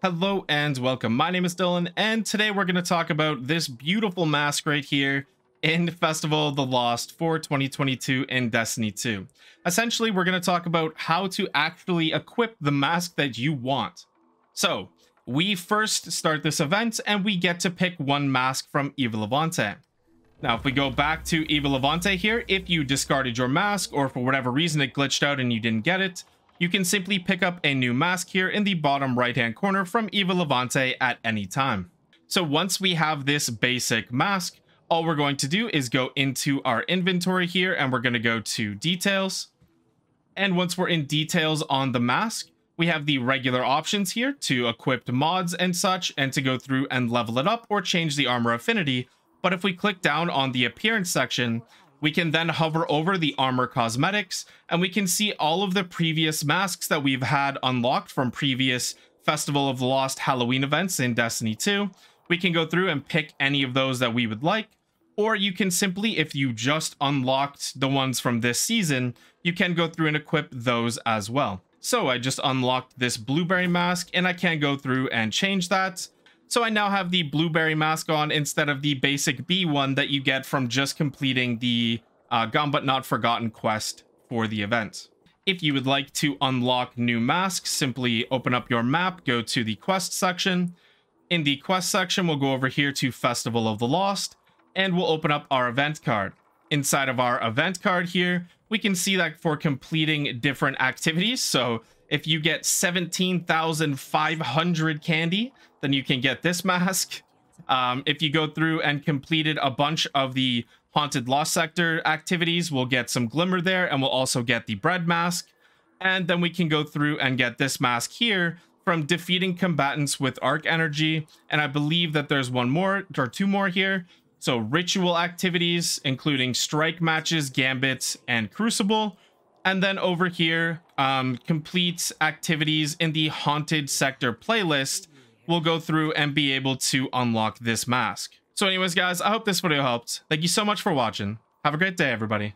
Hello and welcome. My name is Dylan, and today we're going to talk about this beautiful mask right here in Festival of the Lost for 2022 in Destiny 2. Essentially, we're going to talk about how to actually equip the mask that you want. So, we first start this event, and we get to pick one mask from Eva Levante. Now, if we go back to Eva Levante here, if you discarded your mask or for whatever reason it glitched out and you didn't get it, you can simply pick up a new mask here in the bottom right-hand corner from Eva Levante at any time. So once we have this basic mask, all we're going to do is go into our inventory here and we're going to go to details. And once we're in details on the mask, we have the regular options here to equip mods and such and to go through and level it up or change the armor affinity. But if we click down on the appearance section, we can then hover over the armor cosmetics and we can see all of the previous masks that we've had unlocked from previous Festival of the Lost Halloween events in Destiny 2. We can go through and pick any of those that we would like, or you can simply, if you just unlocked the ones from this season, you can go through and equip those as well. So I just unlocked this blueberry mask and I can go through and change that. So I now have the blueberry mask on instead of the basic bee one that you get from just completing the Gone But Not Forgotten quest for the event. If you would like to unlock new masks, simply open up your map, go to the quest section. In the quest section, we'll go over here to Festival of the Lost, and we'll open up our event card. Inside of our event card here, we can see that for completing different activities. So if you get 17,500 candy, then you can get this mask. If you go through and completed a bunch of the Haunted Lost Sector activities, we'll get some glimmer there, and we'll also get the bread mask. And then we can go through and get this mask here from defeating combatants with arc energy. And I believe that there's one more or two more here. So ritual activities, including strike matches, gambits, and crucible. And then over here, complete activities in the Haunted Sector playlist. We'll go through and be able to unlock this mask. So anyways, guys, I hope this video helped. Thank you so much for watching. Have a great day, everybody.